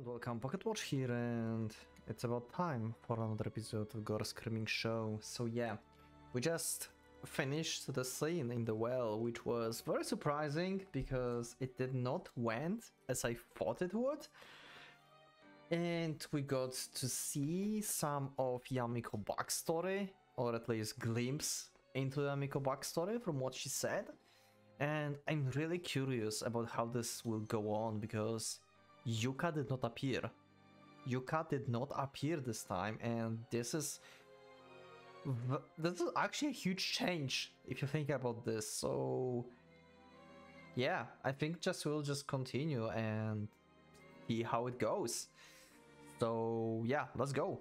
and welcome PocketWatch here, and it's about time for another episode of Gore Screaming Show. So yeah, we just finished the scene in the well, which was very surprising because it did not went as I thought it would. And we got to see some of Yamiko's backstory, or at least glimpse into Yamiko's backstory from what she said. And I'm really curious about how this will go on, because Yuka did not appear. Yuka did not appear this time, and this is actually a huge change if you think about this. So yeah, I think we'll just continue and see how it goes. So yeah, let's go.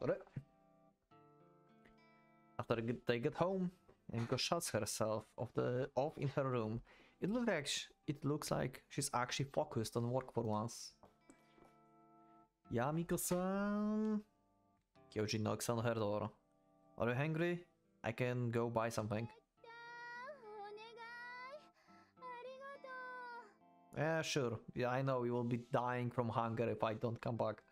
Sorry. After they get home, Yamiko shuts herself off in her room. It looks like she's actually focused on work for once. Yamiko-san. Kyoji knocks on her door. Are you hungry? I can go buy something. Yeah, sure. Yeah, I know you will be dying from hunger if I don't come back.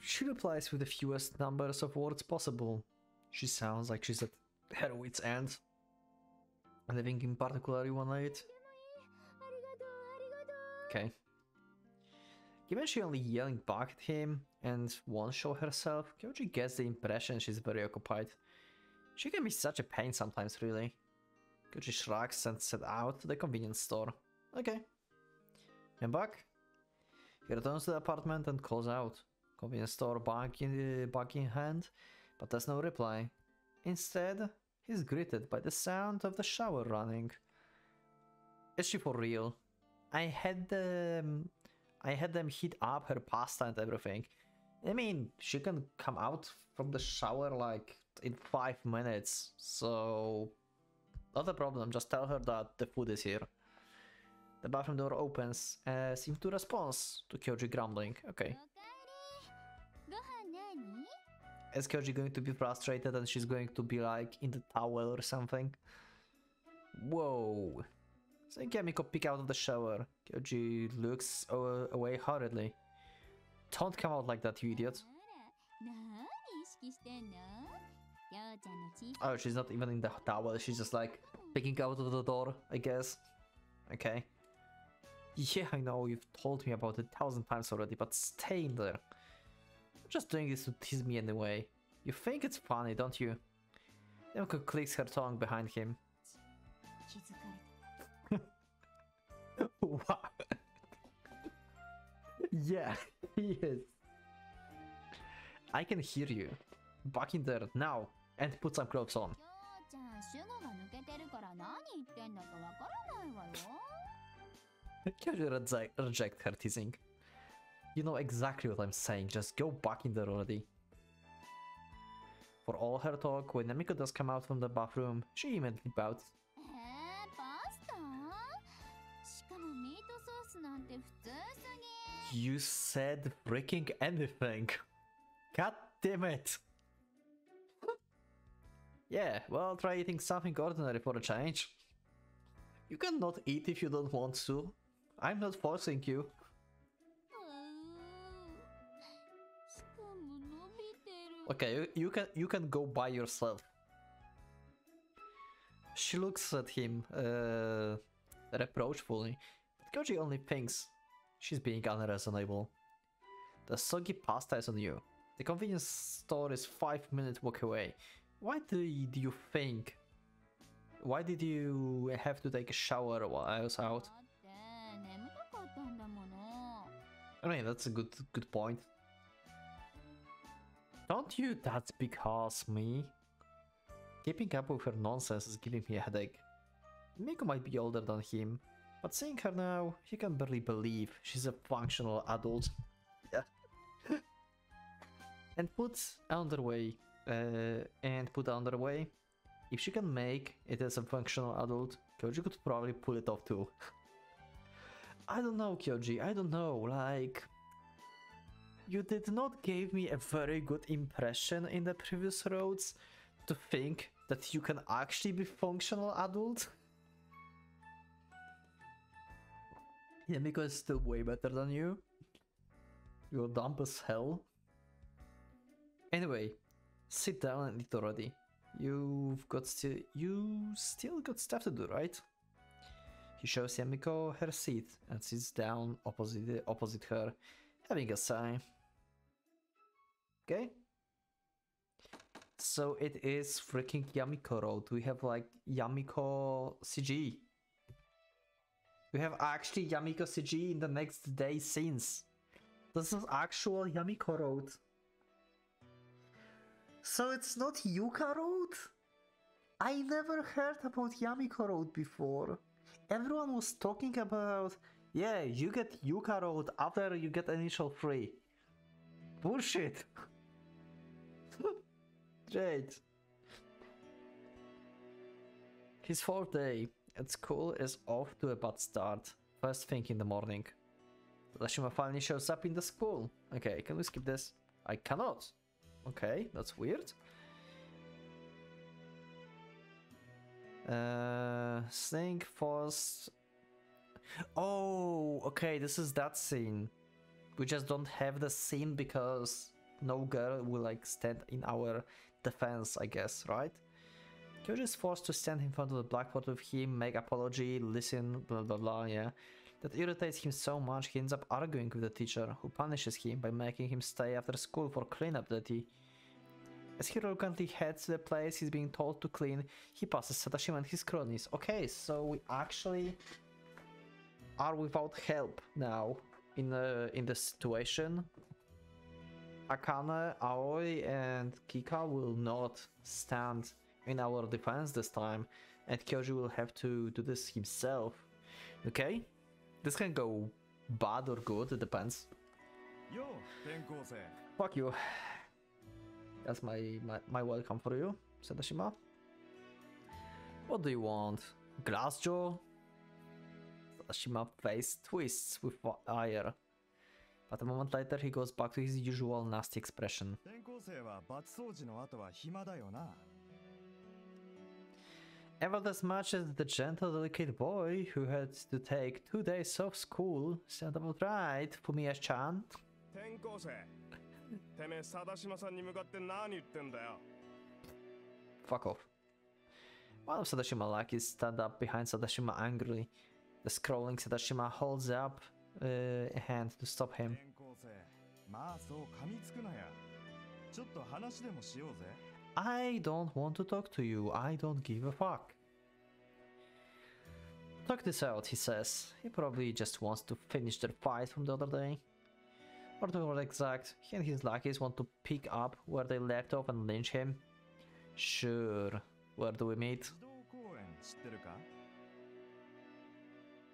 She replies with the fewest numbers of words possible. She sounds like she's at her wit's end. Anything in particular you want to eat? Okay. Given she only yelling back at him and won't show herself, Kyoji gets the impression she's very occupied. She can be such a pain sometimes, really. Kyoji shrugs and sets out to the convenience store. Okay. I'm back. He returns to the apartment and calls out. Convenience store back in hand, but there's no reply. Instead, he's greeted by the sound of the shower running. Is she for real? I had them heat up her pasta and everything. I mean, she can come out from the shower like in 5 minutes, so not a problem. Just tell her that the food is here. The bathroom door opens, seems to respond to Kyoji grumbling. Okay. Is Kyoji going to be frustrated and she's going to be like in the towel or something? Whoa. So Yamiko peeks out of the shower. Kyoji looks away hurriedly. Don't come out like that, you idiot. Oh, she's not even in the towel. She's just like peeking out of the door, I guess. Okay. Yeah, I know you've told me about it 1,000 times already, but stay in there. Just doing this to tease me anyway. You think it's funny, don't you? Yamiko clicks her tongue behind him. Wow. Yeah, he is. I can hear you. Back in there, now, and put some clothes on. Kyoji rejects her teasing. You know exactly what I'm saying, just go back in there already. For all her talk, when Yamiko does come out from the bathroom, she immediately bows. You said freaking anything. God damn it. Yeah, well, try eating something ordinary for a change. You cannot eat if you don't want to. I'm not forcing you. Okay, you can go by yourself. She looks at him reproachfully, but Kyoji only thinks she's being unreasonable. The soggy pasta is on you. The convenience store is 5 minute walk away. Why did you think? Why did you have to take a shower while I was out? I mean, that's a good point. Don't you? That's because me. Keeping up with her nonsense is giving me a headache. Yamiko might be older than him, but seeing her now, he can barely believe she's a functional adult. Yeah. And put underway. If she can make it as a functional adult, Kyoji could probably pull it off too. I don't know, Kyoji. I don't know. Like, you did not give me a very good impression in the previous roads to think that you can actually be functional adult. Yamiko is still way better than you. You're dumb as hell. Anyway, sit down and eat already. You still got stuff to do, right? He shows Yamiko her seat and sits down opposite her, having a sigh. Okay. So it is freaking Yamiko Road. We have like Yamiko CG. We have actually Yamiko CG in the next day scenes. This is actual Yamiko Road. So it's not Yuka Road? I never heard about Yamiko Road before. Everyone was talking about, yeah, you get Yuka Road after you get initial 3. Bullshit. Great. His 4th day at school is off to a bad start. First thing in the morning, Sadashima finally shows up in the school. Okay, can we skip this? I cannot. Okay, that's weird. Sing first. Oh, okay, this is that scene. We just don't have the scene because no girl will like stand in our defense, I guess, right? Kyoji is forced to stand in front of the blackboard with him, make apology, listen, blah blah blah, yeah. That irritates him so much he ends up arguing with the teacher, who punishes him by making him stay after school for cleanup duty. As he reluctantly heads to the place he's being told to clean, he passes Sadashima and his cronies. Okay, so we actually are without help now in this situation. Akane, Aoi and Kika will not stand in our defense this time, and Kyoji will have to do this himself. Okay? This can go bad or good, it depends. Fuck you. That's my welcome for you, Sadashima. What do you want? Glass jaw? Sadashima face twists with ire. But a moment later he goes back to his usual nasty expression. Ever as much as the gentle, delicate boy who had to take 2 days off school said about right, Fumiya-chan. Fuck off. One of Sadashima lackeys stand up behind Sadashima angrily. The scrolling Sadashima holds up a hand to stop him. I don't want to talk to you, I don't give a fuck. Talk this out, he says. He probably just wants to finish their fight from the other day. Or to be exact, he and his lackeys want to pick up where they left off and lynch him. Sure, where do we meet?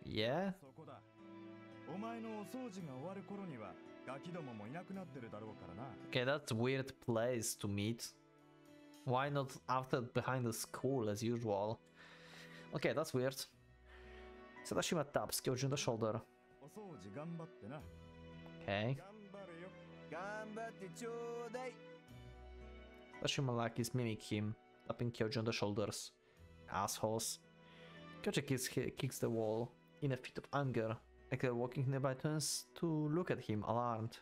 Yeah? Okay, that's a weird place to meet. Why not after behind the school as usual? Okay, that's weird. Sadashima taps Kyoji on the shoulder. Okay. Sadashima lackeys mimic him, tapping Kyoji on the shoulders. Assholes. Kyoji kicks the wall in a fit of anger, and the walking nearby turns to look at him, alarmed.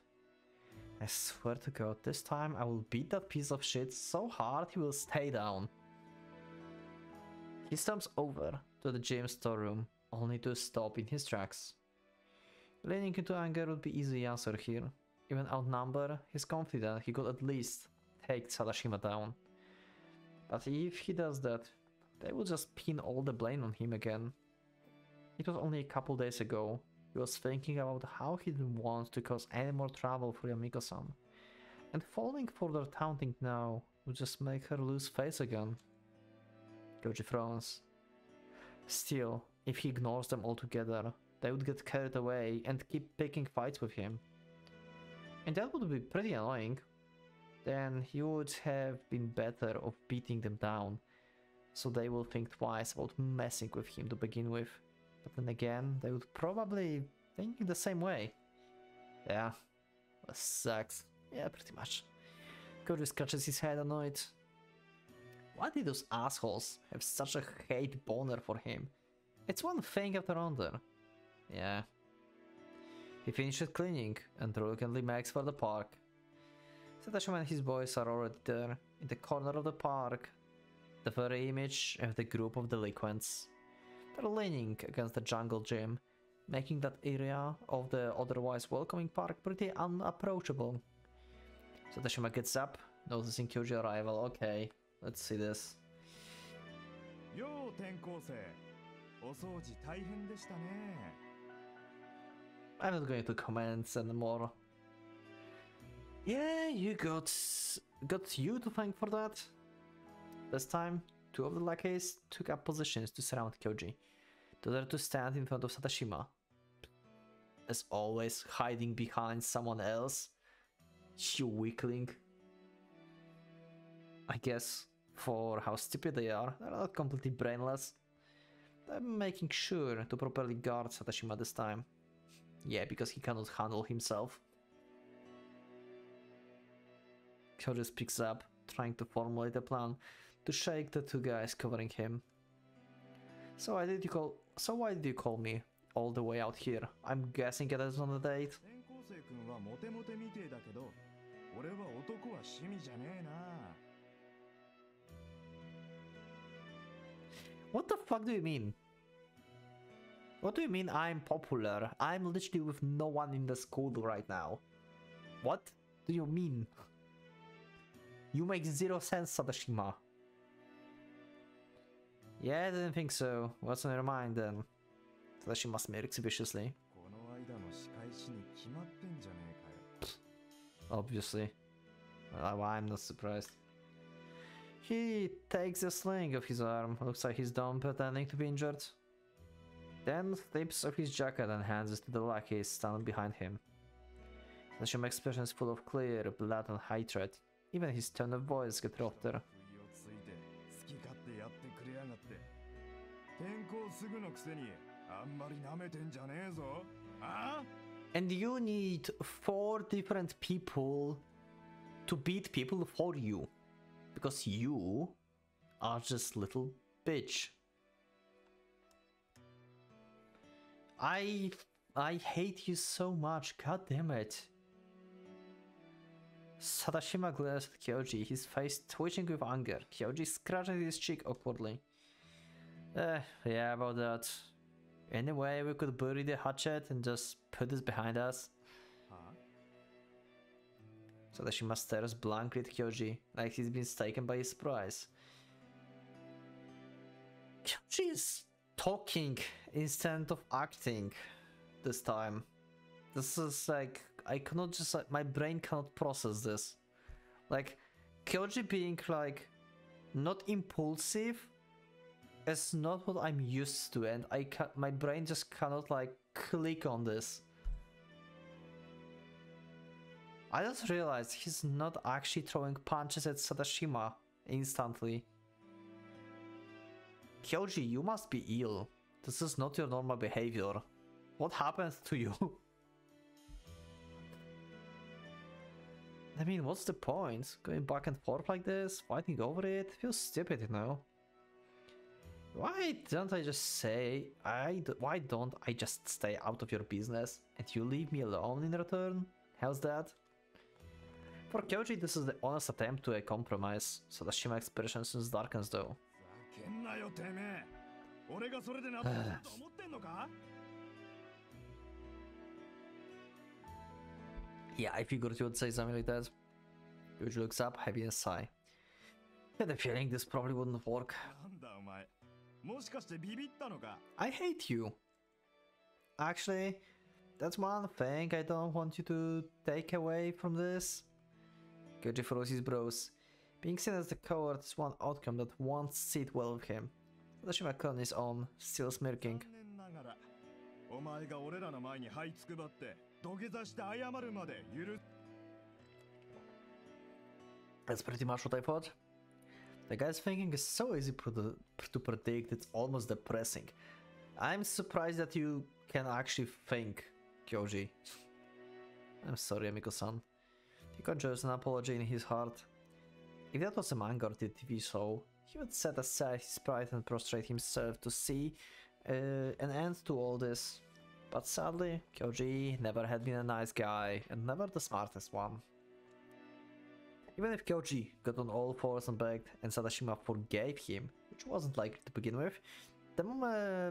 I swear to God, this time I will beat that piece of shit so hard he will stay down. He stumps over to the gym storeroom, only to stop in his tracks. Leaning into anger would be easy answer here. Even outnumbered, he's confident he could at least take Sadashima down. But if he does that, they will just pin all the blame on him again. It was only a couple days ago. He was thinking about how he didn't want to cause any more trouble for Yamiko-san. And falling for their taunting now would just make her lose face again. Kyoji frowns. Still, if he ignores them altogether, they would get carried away and keep picking fights with him. And that would be pretty annoying. Then he would have been better off beating them down, so they will think twice about messing with him to begin with. But then again, they would probably think in the same way. Yeah, that sucks. Yeah, pretty much. Kyoji scratches his head, annoyed. Why did those assholes have such a hate boner for him? It's one thing after another. Yeah. He finished cleaning and reluctantly makes for the park. Sadashima and his boys are already there, in the corner of the park. The very image of the group of delinquents. They're leaning against the jungle gym, making that area of the otherwise welcoming park pretty unapproachable. Sadashima gets up, noticing Kyoji's arrival. Okay, let's see this. Yo, Tenkosei. Osoji taihen deshita ne. I'm not going to comment anymore. Yeah, you got you to thank for that. This time, two of the lackeys took up positions to surround Kyoji. The other two stand in front of Sadashima. As always, hiding behind someone else. You weakling. I guess, for how stupid they are, they're not completely brainless. They're making sure to properly guard Sadashima this time. Yeah, because he cannot handle himself. Kyoji picks up, trying to formulate a plan to shake the two guys covering him. So why did you call me all the way out here? I'm guessing it is on a date. What the fuck do you mean? What do you mean I'm popular? I'm literally with no one in the school right now. What do you mean? You make zero sense, Sadashima. Yeah, I didn't think so. What's on your mind then? Sadashima smirks viciously. Pfft, obviously. Well, I'm not surprised. He takes a sling of his arm. Looks like he's done pretending to be injured. Then slips off his jacket and hands it to the lackeys standing behind him. Sadashima's expression is full of clear blood and hatred. Even his tone of voice gets rougher. And you need 4 different people to beat people for you. Because you are just little bitch. I hate you so much, god damn it. Sadashima glares at Kyoji, his face twitching with anger. Kyoji scratches his cheek awkwardly. Yeah, about that. Anyway, we could bury the hatchet and just put this behind us. Huh? Sadashima stares blankly at Kyoji, like he's been taken by surprise. Kyoji is talking instead of acting this time. This is like, I cannot just, like, my brain cannot process this. Like, Kyoji being, like, not impulsive is not what I'm used to, and I can't, my brain just cannot, like, click on this. I just realized he's not actually throwing punches at Sadashima instantly. Kyoji, you must be ill. This is not your normal behavior. What happened to you? I mean, what's the point? Going back and forth like this, fighting over it, feels stupid, you know? Why don't I just stay out of your business and you leave me alone in return? How's that? For Kyoji, this is the honest attempt to a compromise. Sadashima's expression soon darkens, though. Yeah, I figured you would say something like that. Kyoji looks up, heavy and sigh. I had a feeling this probably wouldn't work. I hate you. Actually, that's one thing I don't want you to take away from this. Kyoji furrows his brows. Being seen as the coward is one outcome that won't sit well with him. Sadashima clones his own, still smirking. That's pretty much what I thought. The guy's thinking is so easy to predict, it's almost depressing. I'm surprised that you can actually think, Kyoji. I'm sorry, Yamiko-san. He conjures an apology in his heart. If that was a manga or TV show, He would set aside his pride and prostrate himself to see an end to all this. But sadly, Kyoji never had been a nice guy and never the smartest one. Even if Kyoji got on all fours and begged and Sadashima forgave him, which wasn't likely to begin with, the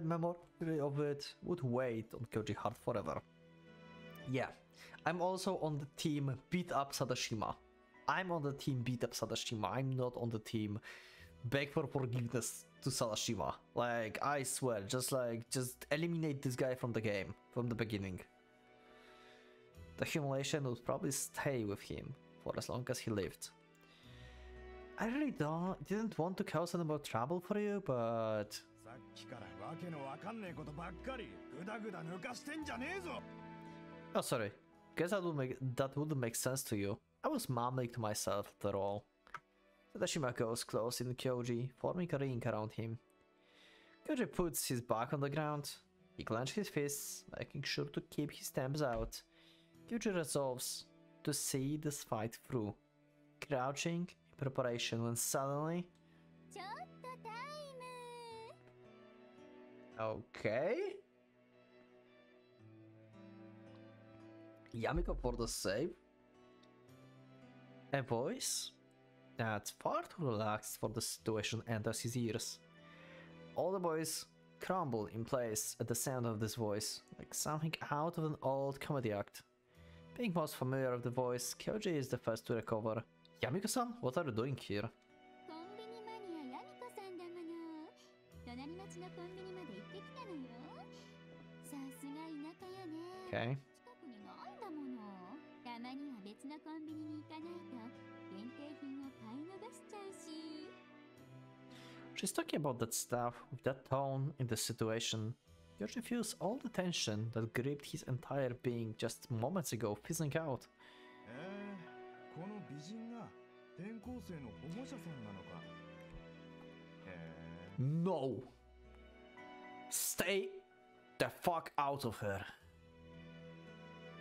memory of it would weigh on Kyoji's heart forever. Yeah, I'm also on the team beat up Sadashima. I'm on the team beat up Sadashima. I'm not on the team beg for forgiveness to Sadashima. Like, I swear, just eliminate this guy from the game, from the beginning. The humiliation would probably stay with him for as long as he lived. I really didn't want to cause any more trouble for you, but... Oh, sorry. Guess that wouldn't make sense to you. I was mumbling to myself after all. Sadashima goes close in Kyoji, forming a ring around him. Kyoji puts his back on the ground. He clenches his fists, making sure to keep his thumbs out. Kyoji resolves to see this fight through, crouching in preparation when suddenly... Okay? Yamiko for the save. A voice that's far too relaxed for the situation enters his ears. All the boys crumble in place at the sound of this voice, like something out of an old comedy act. Being most familiar with the voice, Kyoji is the first to recover. Yamiko-san, what are you doing here? Okay. She's talking about that stuff with that tone in the situation. Kyoji feels all the tension that gripped his entire being just moments ago fizzing out. No! Stay the fuck out of her!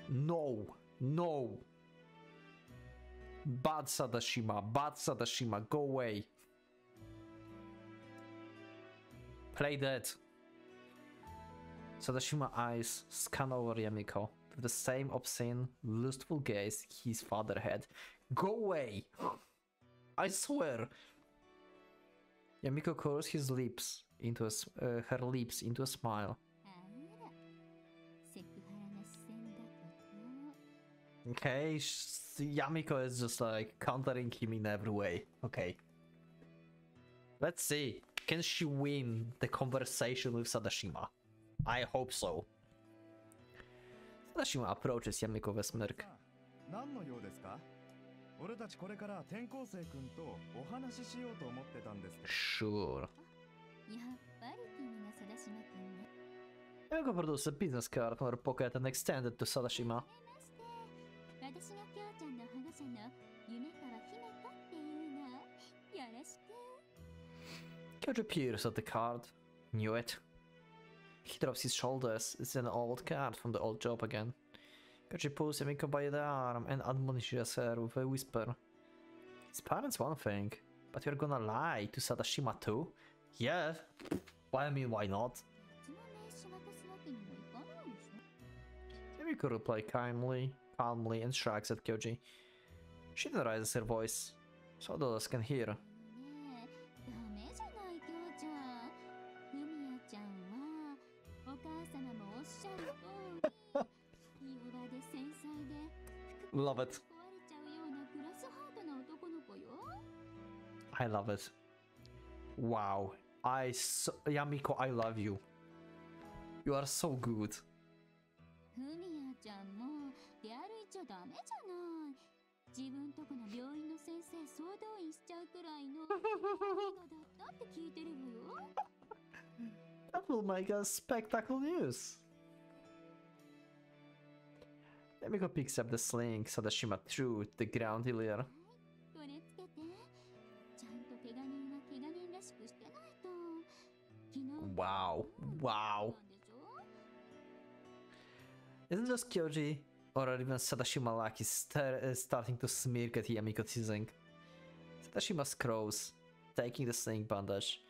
No! No! Bad Sadashima! Bad Sadashima! Go away! Play dead! Sadashima's eyes scan over Yamiko with the same obscene, lustful gaze his father had. Go away! I swear! Yamiko curls his lips into her lips into a smile. Okay, Yamiko is just like countering him in every way. Okay. Let's see. Can she win the conversation with Sadashima? I hope so. Sadashima approaches Yamiko with a smirk. Sure. Yamiko produces a business card from her pocket and extends it to Sadashima. Kyoji peers at the card. Knew it. He drops his shoulders. It's an old card from the old job again. Kyoji pulls Yamiko by the arm and admonishes her with a whisper. His parents one thing, but you're gonna lie to Sadashima too? Yeah. Well, I mean, why not? Yamiko replied calmly and shrugs at Kyoji. She then raises her voice, so the others can hear. Love it. I love it. Wow. Yamiko, I love you. You are so good. That will make us spectacle news. Yamiko picks up the sling Sadashima threw to the ground earlier. Wow, wow. Isn't just Kyoji or even Sadashima Laki starting to smirk at Yamiko teasing? Sadashima scrolls, taking the sling bandage.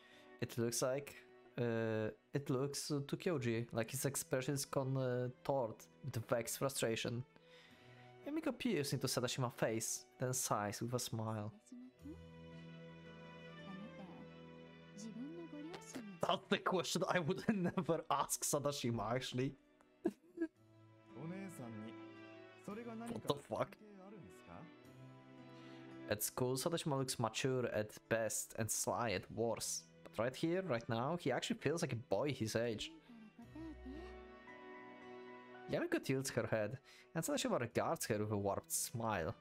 It looks like it looks to Kyoji like his expression is contoured with vexed frustration. Yamiko peers into Sadashima's face, then sighs with a smile. That's the question I would never ask Sadashima, actually. What the fuck? At school, Sadashima looks mature at best and sly at worst. But right here, right now, he actually feels like a boy his age. Yamiko tilts her head, and Sadashima regards her with a warped smile.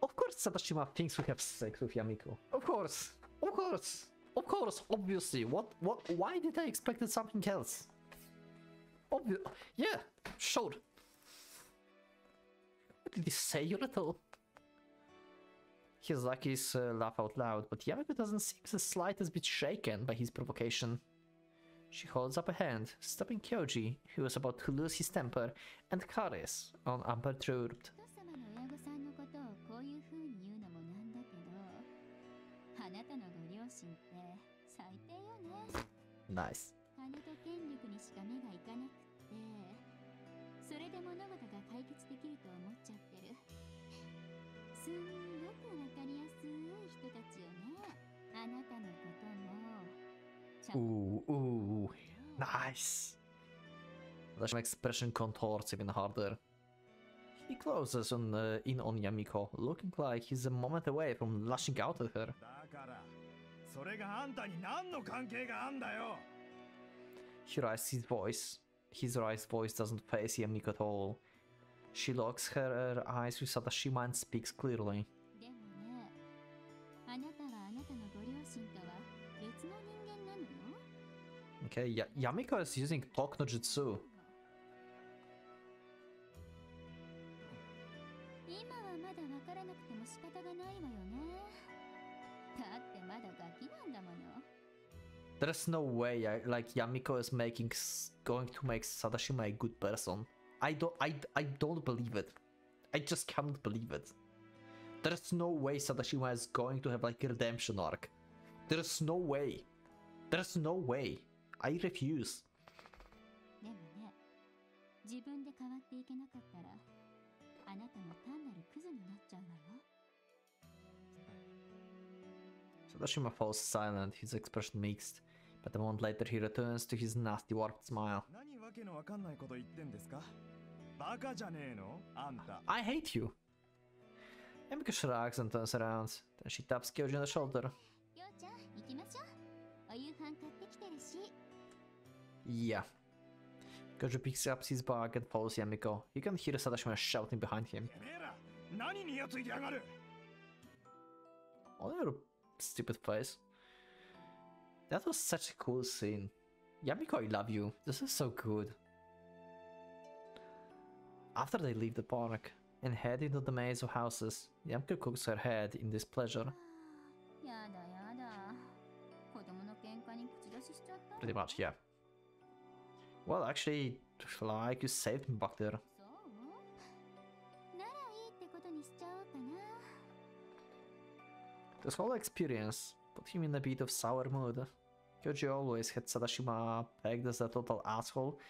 Of course Sadashima thinks we have sex with Yamiko. Of course! Of course! Of course! Obviously! What? Why did I expect something else? Yeah! Sure! What did he say, you little? His lackeys laugh out loud, but Yamiko doesn't seem the slightest bit shaken by his provocation. She holds up a hand, stopping Kyoji, who was about to lose his temper, and carries on unperturbed. Nice. Ooh, nice. That's an expression contorts even harder. He closes on, in on Yamiko, looking like he's a moment away from lashing out at her. He raises his voice. His raised voice doesn't faze Yamiko at all. She locks her eyes with Sadashima and speaks clearly. Okay, Yamiko is using Talk no Jutsu. There's no way like Yamiko is going to make Sadashima a good person. I don't believe it. I just can't believe it. There's no way Sadashima is going to have like a redemption arc. There's no way. There's no way. I refuse. Sadashima falls silent, his expression mixed, but a moment later he returns to his nasty warped smile. I hate you! Yamiko shrugs and turns around, then she taps Kyoji on the shoulder. Yeah. Kyoji picks up his bag and follows Yamiko. You can hear Sadashima shouting behind him. Oh, stupid face. That was such a cool scene. Yamiko, I love you. This is so good. After they leave the park and head into the maze of houses, Yamiko cooks her head in displeasure. Pretty much, yeah. Well, actually, like, you saved me back there. This whole experience put him in a bit of sour mood. Kyoji always had Sadashima pegged as a total asshole,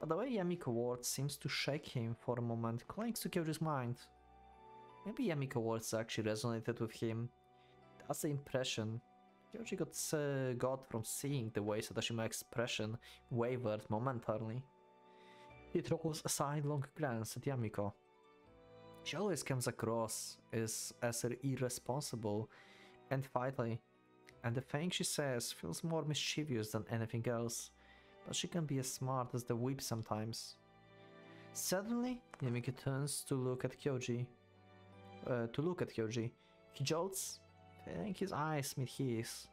but the way Yamiko words seems to shake him for a moment, clings to Kyoji's mind. Maybe Yamiko words actually resonated with him. That's the impression Kyoji got from seeing the way Sadashima's expression wavered momentarily. He throws a sidelong glance at Yamiko. She always comes across as irresponsible and fiddly, and the thing she says feels more mischievous than anything else, but she can be as smart as the whip sometimes. Suddenly, Yamiko turns to look at Kyoji. He jolts, and his eyes meet his.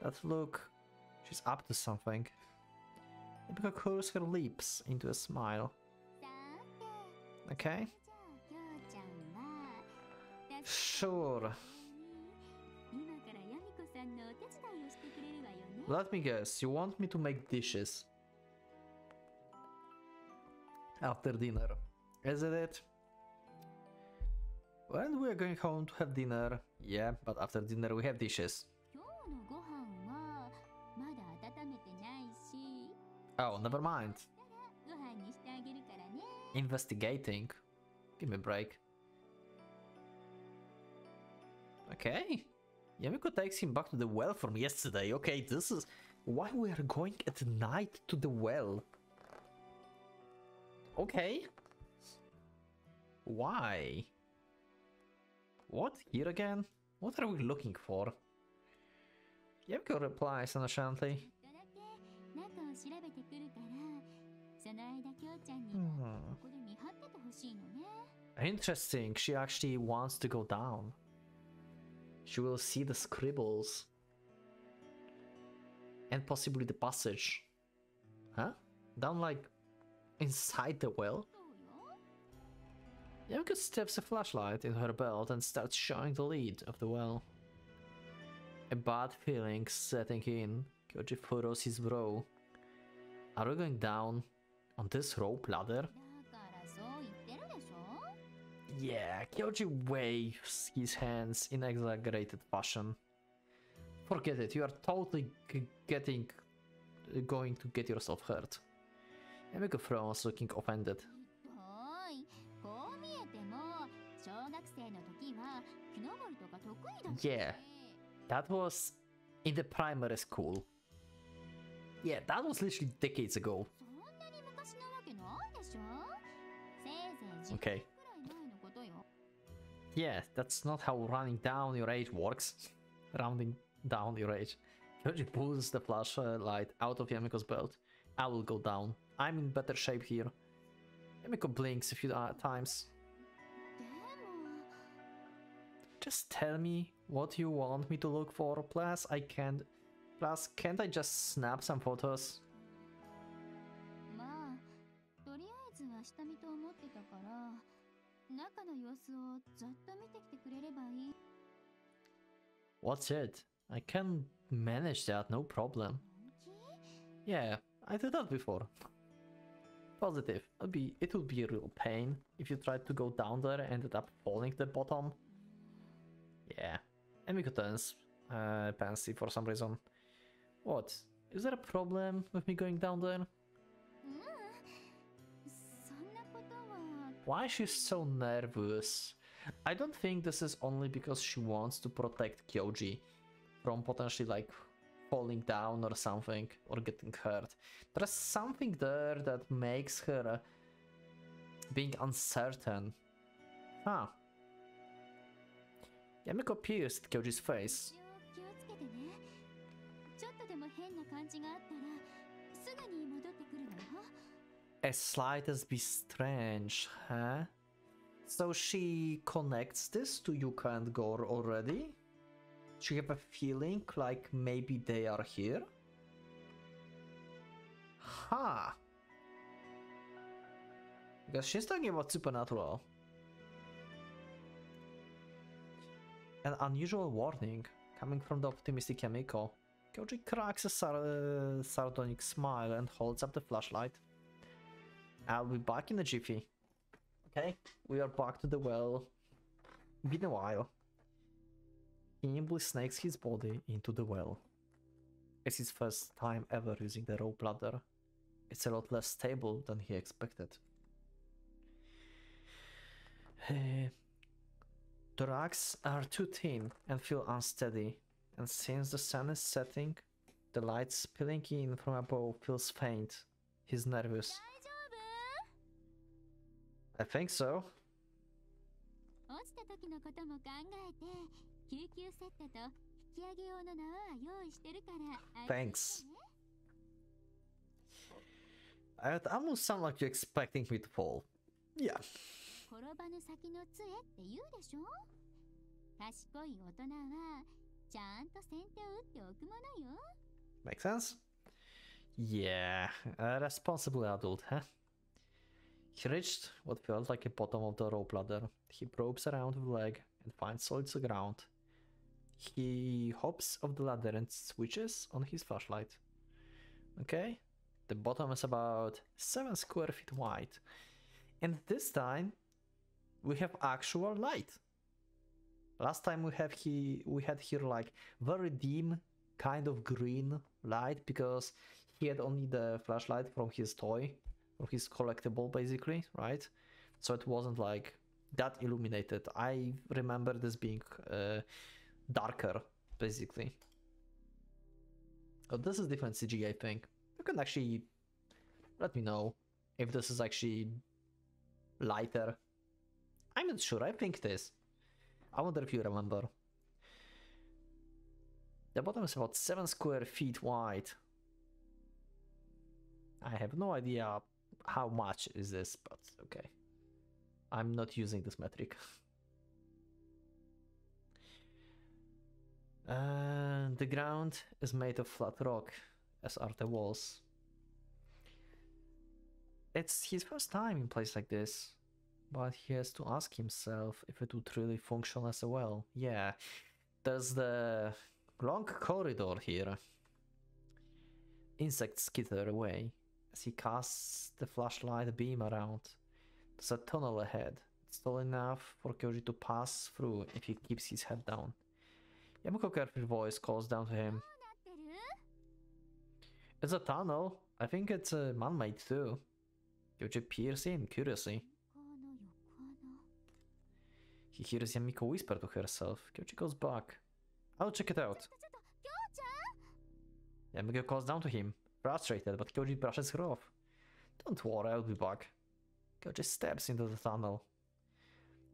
That look, she's up to something. Yamiko curls her lips into a smile. Okay. Sure. Let me guess, you want me to make dishes after dinner, isn't it? When we're going home to have dinner, yeah, but after dinner we have dishes. Oh, never mind. Investigating. Give me a break. Okay. Yamiko takes him back to the well from yesterday. Okay, this is why we are going at night to the well. Okay. Why? What? Here again? What are we looking for? Yamiko replies unshabbily. Interesting, she actually wants to go down. She will see the scribbles. And possibly the passage. Huh? Down like... inside the well? Yamiko slips a flashlight in her belt and starts showing the lead of the well. A bad feeling setting in. Kyoji furrows his brow. Are we going down on this rope ladder? Yeah, Kyoji waves his hands in exaggerated fashion. Forget it, you are totally going to get yourself hurt. Yamiko frowns, looking offended. Yeah, that was in the primary school. Yeah, that was literally decades ago. Okay. Yeah, that's not how running down your age works. Rounding down your age. Kyoji pulls the flashlight out of Yamiko's belt. I will go down. I'm in better shape here. Yamiko blinks a few times. Just tell me what you want me to look for, plus I can't... Plus, can't I just snap some photos? What's it? I can manage that, no problem. Yeah, I did that before. Positive, it would be a real pain if you tried to go down there and ended up falling to the bottom. Yeah, Yamiko turns pensive for some reason. What? Is there a problem with me going down there? Why is she so nervous? I don't think this is only because she wants to protect Kyoji from potentially like falling down or something or getting hurt. There's something there that makes her being uncertain. Huh. Yamiko pierced Kyoji's face. As slight as be strange, huh? So she connects this to Yuka and Gore already? She have a feeling like maybe they are here? Ha! Huh. Because she's talking about supernatural. An unusual warning, coming from the optimistic Yamiko. Kyoji cracks a sardonic smile and holds up the flashlight. I'll be back in a jiffy. Okay, we are back to the well. Been a while. He nimbly snakes his body into the well. It's his first time ever using the rope ladder. It's a lot less stable than he expected. The rocks are too thin and feel unsteady, and since the sun is setting, the light spilling in from above feels faint. He's nervous. I think so. Thanks. It almost sounds like you're expecting me to fall. Yeah. Makes sense? Yeah, a responsible adult, huh? He reached what felt like the bottom of the rope ladder. He probes around the leg and finds solid ground. He hops off the ladder and switches on his flashlight. Okay, the bottom is about 7 square feet wide. And this time we have actual light. Last time we had here like very dim kind of green light because he had only the flashlight from his toy, from his collectible basically, right? So it wasn't like that illuminated. I remember this being darker basically. Oh, this is different CG, I think. You can actually let me know if this is actually lighter. I'm not sure, I think it is. I wonder if you remember. The bottom is about 7 square feet wide. I have no idea how much is this, but okay. I'm not using this metric. The ground is made of flat rock, as are the walls. It's his first time in a place like this, but he has to ask himself if it would really function as well. Yeah, there's the long corridor here. Insects skitter away as he casts the flashlight beam around. There's a tunnel ahead. It's tall enough for Kyoji to pass through if he keeps his head down. Yamiko's careful voice calls down to him. It's a tunnel. I think it's man-made too. Kyoji peers in curiously. He hears Yamiko whisper to herself. Kyoji goes back. I'll check it out. Yamiko calls down to him, frustrated, but Kyoji brushes her off. Don't worry, I'll be back. Kyoji steps into the tunnel.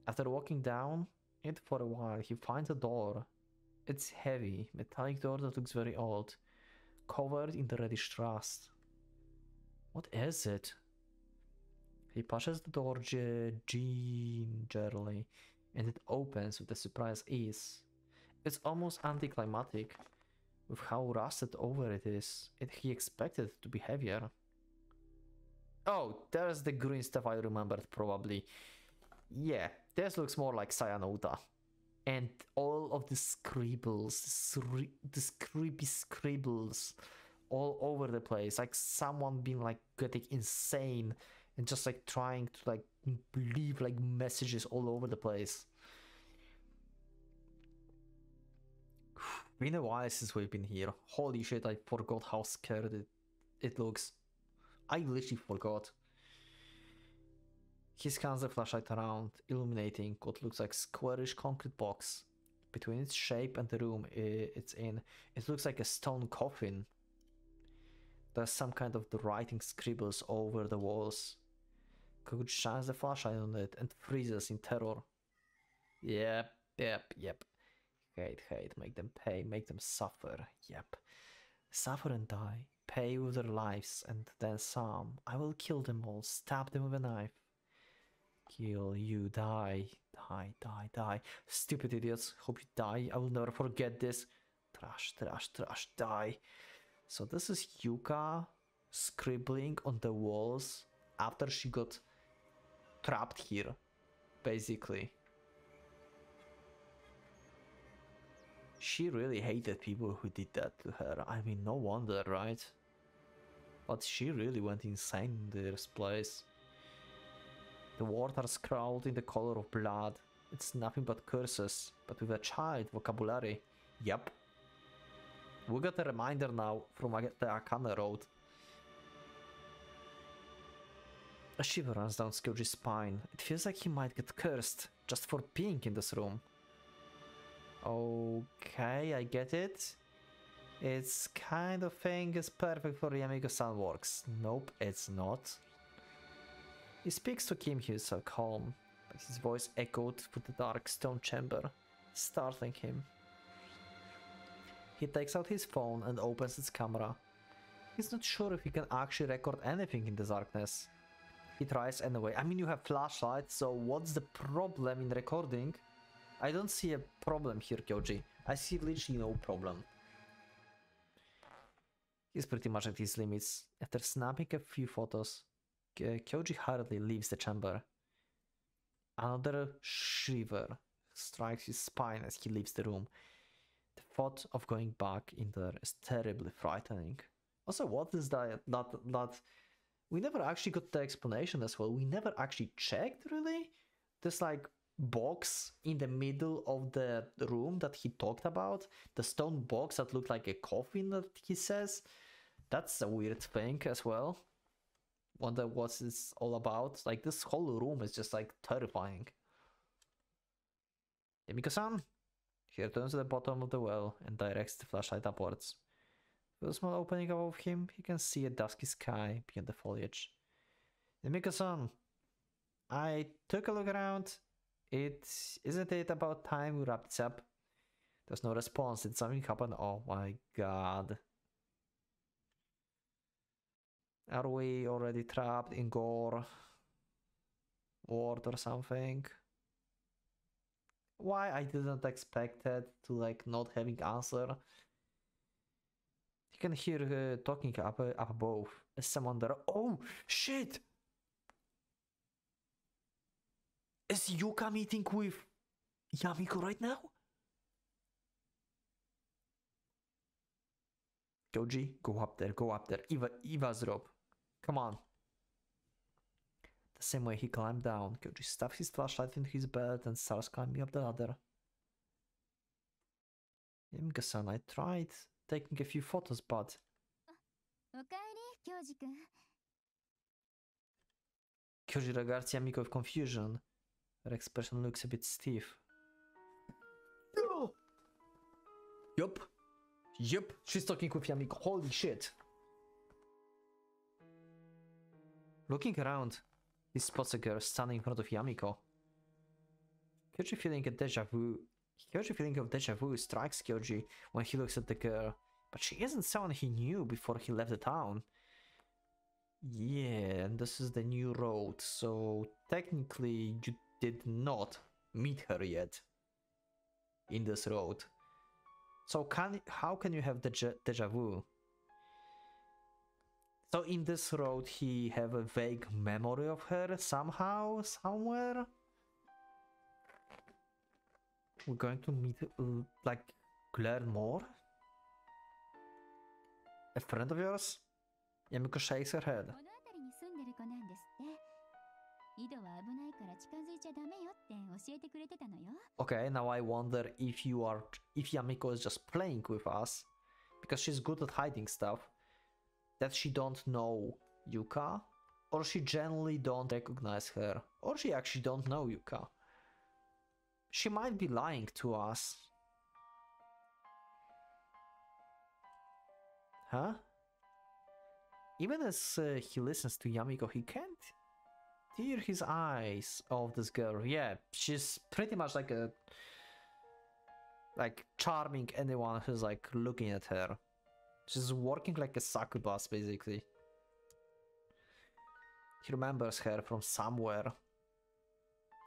After walking down it for a while, he finds a door. It's heavy, metallic door that looks very old, covered in the reddish rust. What is it? He pushes the door gingerly, and it opens with a surprise ease. It's almost anticlimactic with how rusted over it is. He expected it to be heavier. Oh, there's the green stuff I remembered probably. Yeah, this looks more like cyanota. And all of the scribbles, the creepy scribbles all over the place. Like someone being like getting insane and just like trying to like leave like messages all over the place. Been a while since we've been here. Holy shit, I forgot how scared it looks. I literally forgot. He scans the flashlight around, illuminating what looks like a squarish concrete box. Between its shape and the room it's in, it looks like a stone coffin. There's some kind of writing scribbles over the walls. Kyoji shines the flashlight on it and freezes in terror. Yep, yep, yep. Hate, hate, make them pay, make them suffer, yep. Suffer and die, pay with their lives and then some. I will kill them all, stab them with a knife. Kill you, die, die, die, die. Stupid idiots, hope you die, I will never forget this. Trash, trash, trash, die. So this is Yuka scribbling on the walls after she got trapped here, basically. She really hated people who did that to her. I mean, no wonder, right? But she really went insane in this place. The waters crowd in the color of blood. It's nothing but curses, but with a child vocabulary. Yep. We got a reminder now from the Akane Road. A shiver runs down Kyoji's spine. It feels like he might get cursed just for being in this room. Okay, I get it. It's kind of thing is perfect for Yamiko-san works. Nope, it's not. He speaks to Kim, he is so calm, but his voice echoed through the dark stone chamber, startling him. He takes out his phone and opens its camera. He's not sure if he can actually record anything in the darkness. He tries anyway. I mean, you have flashlights, so what's the problem in recording? I don't see a problem here, Kyoji. I see literally no problem. He's pretty much at his limits. After snapping a few photos, Kyoji hurriedly leaves the chamber. Another shiver strikes his spine as he leaves the room. The thought of going back in there is terribly frightening. Also, what is that? We never actually got the explanation as well. We never actually checked, really. This, like, box in the middle of the room that he talked about. The stone box that looked like a coffin that he says. That's a weird thing as well. Wonder what it's all about. Like, this whole room is just, like, terrifying. Yamiko-san. He returns to the bottom of the well and directs the flashlight upwards. With a small opening above him, he can see a dusky sky beyond the foliage. Yamiko-san, I took a look around. Isn't it about time we wrap this up? There's no response. Did something happen? Oh my god. Are we already trapped in Gore Ward or something? Why I didn't expect it to, like, not having answer. You can hear her talking up above. Is someone there? Oh shit! Is Yuka meeting with Yamiko right now? Kyoji, go up there, go up there. Eva's rope. Come on. The same way he climbed down, Kyoji stuffs his flashlight in his belt and starts climbing up the ladder. Yamiko-san, I tried taking a few photos, but... Kyoji regards Yamiko with confusion. Her expression looks a bit stiff. Oh! Yup. Yup. She's talking with Yamiko. Holy shit. Looking around, he spots a girl standing in front of Yamiko. Kyoji feeling of deja vu strikes Kyoji when he looks at the girl, but she isn't someone he knew before he left the town. Yeah, and this is the new road, so technically you did not meet her yet in this road. So how can you have deja vu? So in this road he have a vague memory of her somehow, somewhere. We're going to meet, like, learn more? A friend of yours? Yamiko shakes her head. Okay, now I wonder if Yamiko is just playing with us, because she's good at hiding stuff, that she don't know Yuka, or she generally don't recognize her, or she actually don't know Yuka. She might be lying to us. Huh? Even as he listens to Yamiko, he can't hear his eyes of this girl. Yeah, she's pretty much like a... like charming anyone who's, like, looking at her. She's working like a succubus, basically. He remembers her from somewhere.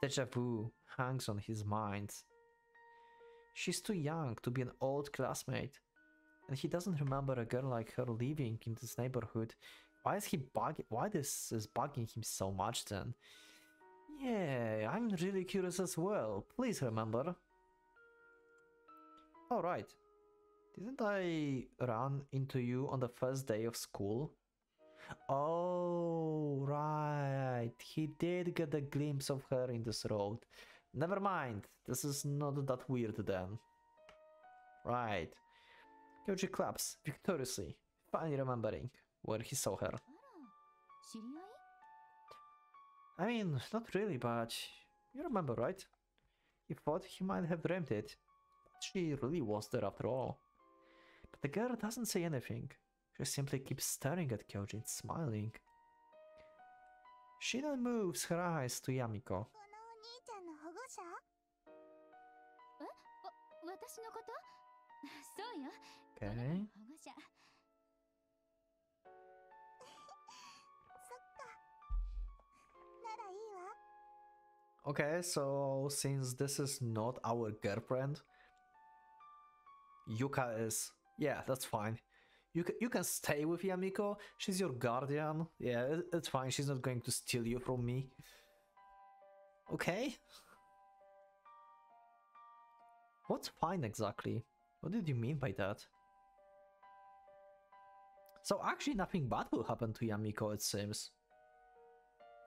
Deja vu hangs on his mind. She's too young to be an old classmate, and he doesn't remember a girl like her living in this neighborhood. Why is this bugging him so much then? Yeah, I'm really curious as well. Please remember. All right. Didn't I run into you on the first day of school? Oh, right. He did get a glimpse of her in this road. Never mind. This is not that weird then. Right. Kyoji claps victoriously, finally remembering where he saw her. I mean, not really, but you remember, right? He thought he might have dreamt it. But she really was there after all. But the girl doesn't say anything. She simply keeps staring at Kyoji and smiling. She then moves her eyes to Yamiko. Okay. Okay, so since this is not our girlfriend, Yuka is... yeah, that's fine. You can stay with Yamiko, she's your guardian. Yeah, it's fine, she's not going to steal you from me. Okay? What's fine exactly? What did you mean by that? So actually nothing bad will happen to Yamiko, it seems.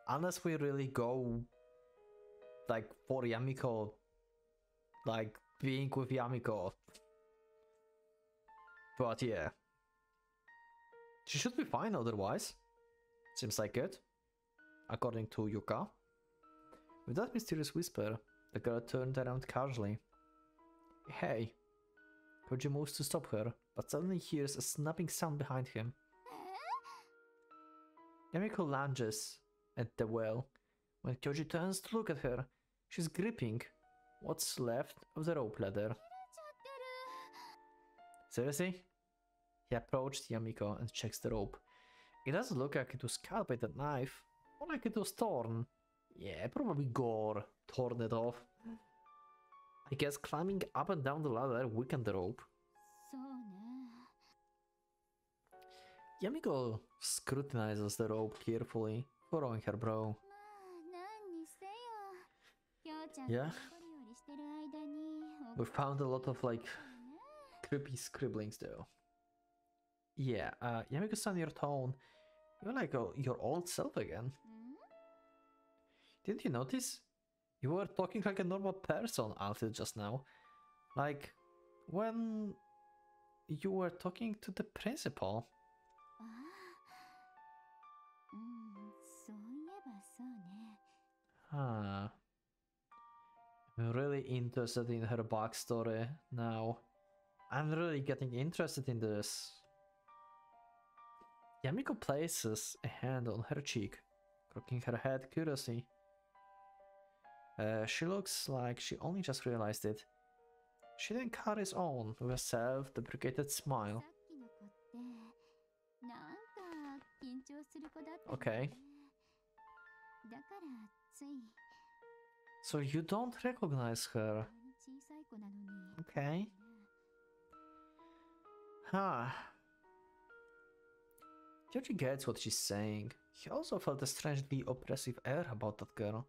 Unless we really go, like, for Yamiko, like, being with Yamiko. But yeah. She should be fine otherwise. Seems like it. According to Yuka. With that mysterious whisper, the girl turned around casually. Hey. Kyoji moves to stop her, but suddenly hears a snapping sound behind him. Yamiko lunges at the well. When Kyoji turns to look at her, she's gripping what's left of the rope ladder. Seriously? He approached Yamiko and checks the rope. It doesn't look like it was cut by the knife, or like it was torn. Yeah, probably Gore torn it off. I guess climbing up and down the ladder weakened the rope. Yamiko scrutinizes the rope carefully, furrowing her brow. Yeah? We found a lot of, like, creepy scribblings though. Yeah, Yamiko-san, your tone. You're like your old self again. Didn't you notice? You were talking like a normal person until just now. Like, when you were talking to the principal. Huh. I'm really interested in her backstory now. I'm really getting interested in this. Yamiko places a hand on her cheek, crooking her head curiously. She looks like she only just realized it. She then carries on with a self-deprecated smile. Okay. So you don't recognize her. Okay. Huh. Kyoji gets what she's saying. He also felt a strangely oppressive air about that girl.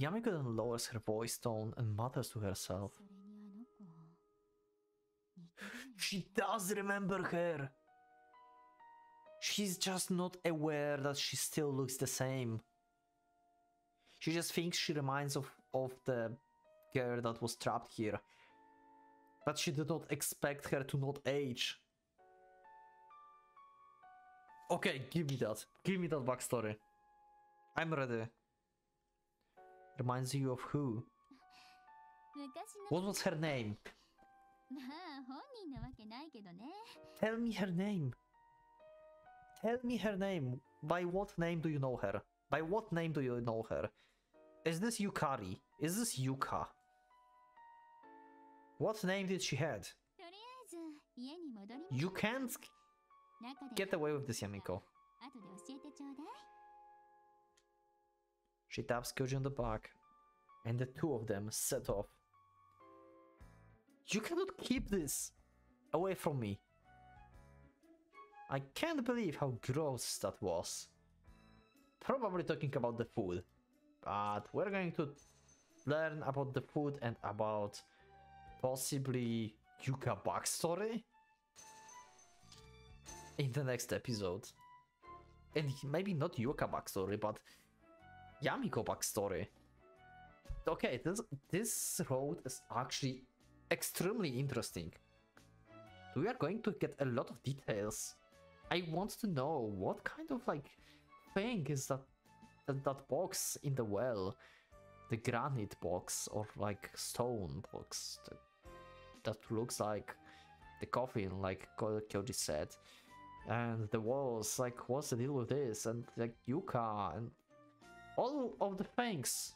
Yamiko then lowers her voice tone and mutters to herself. She does remember her! She's just not aware that she still looks the same. She just thinks she reminds of the girl that was trapped here. But she did not expect her to not age. Okay, give me that. Give me that backstory. I'm ready. Reminds you of who? What was her name? Tell me her name. Tell me her name. By what name do you know her? By what name do you know her? Is this Yukari? Is this Yuka? What name did she had? You can't get away with this, Yamiko. She taps Kyoji on the back, and the two of them set off. You cannot keep this away from me. I can't believe how gross that was. Probably talking about the food, but we're going to learn about the food and about possibly Yuka backstory in the next episode. And maybe not Yuka backstory, but Yamiko backstory. Okay, this road is actually extremely interesting. We are going to get a lot of details. I want to know what kind of, like, thing is that box in the well. The granite box or, like, stone box that looks like the coffin, like Kyoji said. And the walls, like, what's the deal with this? And, like, Yuka and all of the things.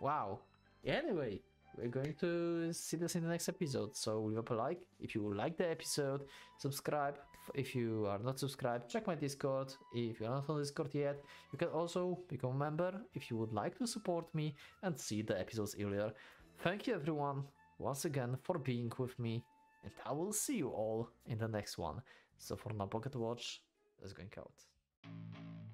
Wow. Anyway, we're going to see this in the next episode. So leave up a like if you like the episode. Subscribe if you are not subscribed. Check my Discord if you're not on Discord yet. You can also become a member if you would like to support me and see the episodes earlier. Thank you everyone once again for being with me. And I will see you all in the next one. So for now, Pocket Watch is going out.